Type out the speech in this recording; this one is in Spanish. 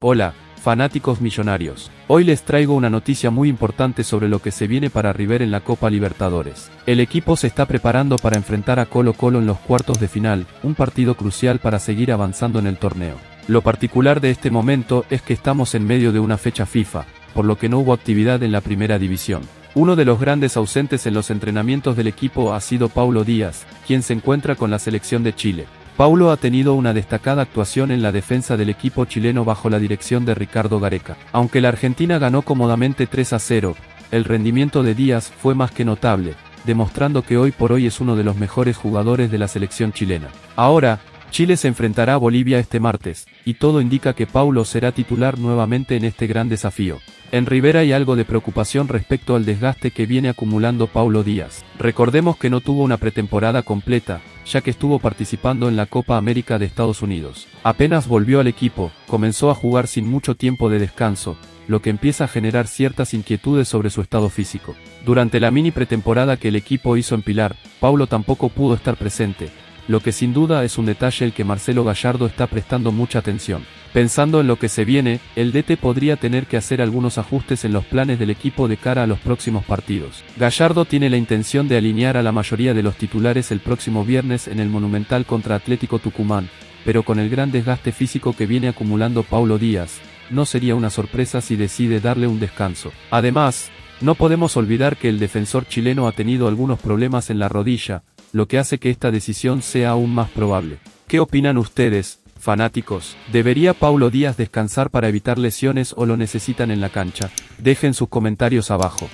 Hola, fanáticos millonarios. Hoy les traigo una noticia muy importante sobre lo que se viene para River en la Copa Libertadores. El equipo se está preparando para enfrentar a Colo Colo en los cuartos de final, un partido crucial para seguir avanzando en el torneo. Lo particular de este momento es que estamos en medio de una fecha FIFA, por lo que no hubo actividad en la primera división. Uno de los grandes ausentes en los entrenamientos del equipo ha sido Paulo Díaz, quien se encuentra con la selección de Chile. Paulo ha tenido una destacada actuación en la defensa del equipo chileno bajo la dirección de Ricardo Gareca. Aunque la Argentina ganó cómodamente 3-0, el rendimiento de Díaz fue más que notable, demostrando que hoy por hoy es uno de los mejores jugadores de la selección chilena. Ahora, Chile se enfrentará a Bolivia este martes, y todo indica que Paulo será titular nuevamente en este gran desafío. En River hay algo de preocupación respecto al desgaste que viene acumulando Paulo Díaz. Recordemos que no tuvo una pretemporada completa, ya que estuvo participando en la Copa América de Estados Unidos. Apenas volvió al equipo, comenzó a jugar sin mucho tiempo de descanso, lo que empieza a generar ciertas inquietudes sobre su estado físico. Durante la mini pretemporada que el equipo hizo en Pilar, Paulo tampoco pudo estar presente, lo que sin duda es un detalle al que Marcelo Gallardo está prestando mucha atención. Pensando en lo que se viene, el DT podría tener que hacer algunos ajustes en los planes del equipo de cara a los próximos partidos. Gallardo tiene la intención de alinear a la mayoría de los titulares el próximo viernes en el Monumental contra Atlético Tucumán, pero con el gran desgaste físico que viene acumulando Paulo Díaz, no sería una sorpresa si decide darle un descanso. Además, no podemos olvidar que el defensor chileno ha tenido algunos problemas en la rodilla, lo que hace que esta decisión sea aún más probable. ¿Qué opinan ustedes, fanáticos? ¿Debería Paulo Díaz descansar para evitar lesiones o lo necesitan en la cancha? Dejen sus comentarios abajo.